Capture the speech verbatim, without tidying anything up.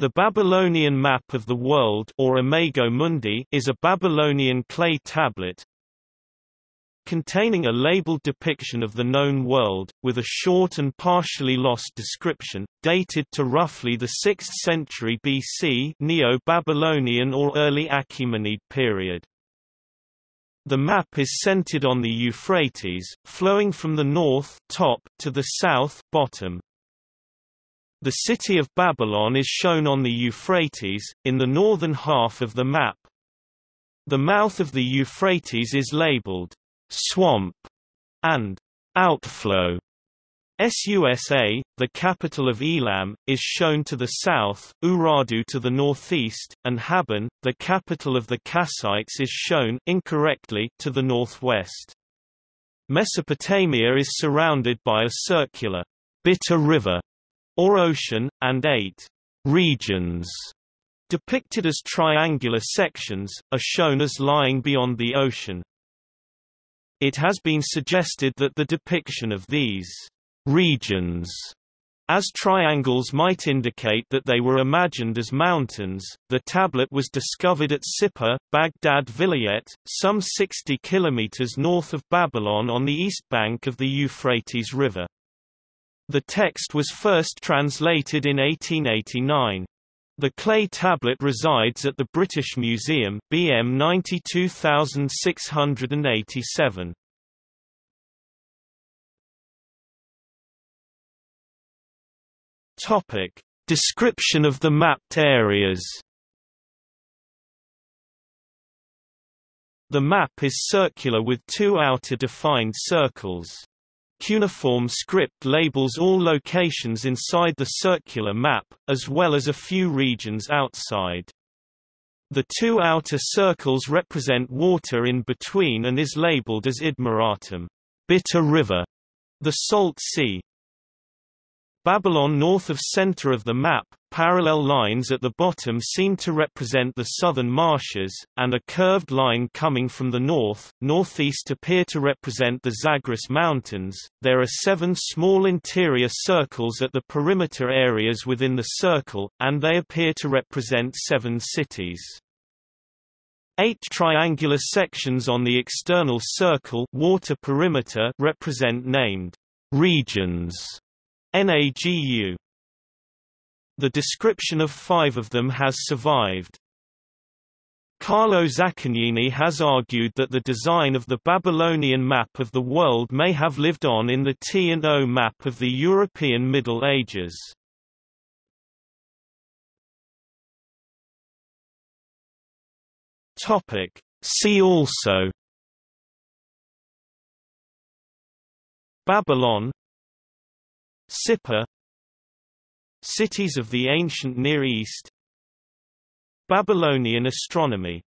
The Babylonian map of the world, or Imago Mundi, is a Babylonian clay tablet containing a labeled depiction of the known world, with a short and partially lost description, dated to roughly the sixth century B C, Neo-Babylonian or early Achaemenid period. The map is centered on the Euphrates, flowing from the north top to the south bottom. The city of Babylon is shown on the Euphrates, in the northern half of the map. The mouth of the Euphrates is labeled swamp and outflow. Susa, the capital of Elam, is shown to the south, Urartu to the northeast, and Habban, the capital of the Kassites, is shown incorrectly to the northwest. Mesopotamia is surrounded by a circular bitter river or ocean, and eight regions, depicted as triangular sections, are shown as lying beyond the ocean. It has been suggested that the depiction of these regions as triangles might indicate that they were imagined as mountains. The tablet was discovered at Sippar, Baghdad Vilayet, some sixty kilometers north of Babylon on the east bank of the Euphrates River. The text was first translated in eighteen eighty-nine. The clay tablet resides at the British Museum, B M nine two six eight seven. Topic: Description of the mapped areas. The map is circular with two outer defined circles. Cuneiform script labels all locations inside the circular map, as well as a few regions outside. The two outer circles represent water in between and is labeled as Idmaratum, Bitter River, the Salt Sea. Babylon north of center of the map, parallel lines at the bottom seem to represent the southern marshes, and a curved line coming from the north, northeast appear to represent the Zagros Mountains. There are seven small interior circles at the perimeter areas within the circle, and they appear to represent seven cities. Eight triangular sections on the external circle water perimeter represent named regions. Nagu. The description of five of them has survived. Carlo Zaccagnini has argued that the design of the Babylonian map of the world may have lived on in the T and O map of the European Middle Ages. Topic: See also Babylon, Sippar, cities of the ancient Near East, Babylonian astronomy.